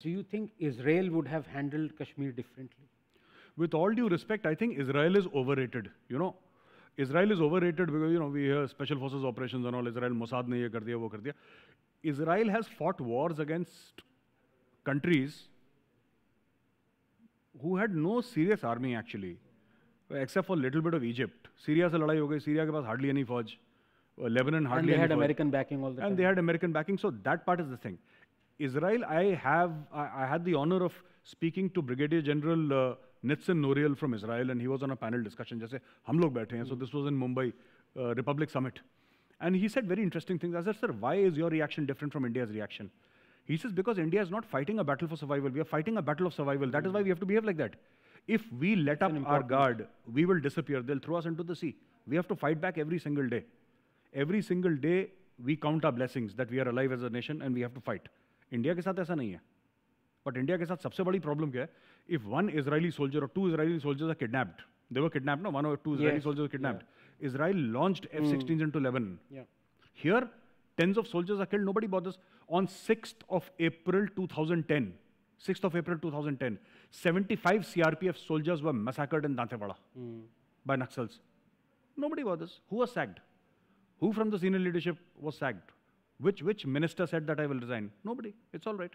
Do you think Israel would have handled Kashmir differently? With all due respect, I think Israel is overrated. You know, Israel is overrated because, you know, we hear special forces operations and all. Israel, Mossad ne ye kar diya, wo kar diya. Israel has fought wars against countries who had no serious army actually, except for a little bit of Egypt. Syria se ladai ho gayi. Syria ke paas hardly any fauj. Lebanon hardly any fauj. And they had American backing all the time. And they had American backing. So that part is the thing. Israel, I had the honor of speaking to Brigadier General Nitsin Noriel from Israel, and he was on a panel discussion. Jaise hum log baithe hain, so this was in Mumbai, Republic Summit. And he said very interesting things. I said, sir, why is your reaction different from India's reaction? He says, because India is not fighting a battle for survival. We are fighting a battle of survival. That is why we have to behave like that. If we let up our guard, we will disappear. They'll throw us into the sea. We have to fight back every single day. Every single day, we count our blessings that we are alive as a nation and we have to fight. India ke saath aisa nahi hai. But India ke saath sabse badi problem kya hai? If one Israeli soldier or two Israeli soldiers are kidnapped, they were kidnapped, no? One or two Israeli soldiers were kidnapped. Yeah. Israel launched F-16s into Lebanon. Yeah. Here, tens of soldiers are killed. Nobody bothers. On 6th of April 2010, 6th of April 2010, 75 CRPF soldiers were massacred in Dantewada by Naxals. Nobody bothers. Who was sacked? Who from the senior leadership was sacked? Which minister said that I will resign? Nobody. It's all right.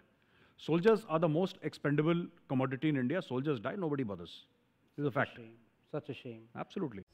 Soldiers are the most expendable commodity in India. Soldiers die. Nobody bothers. This is a fact. Such a shame. Absolutely.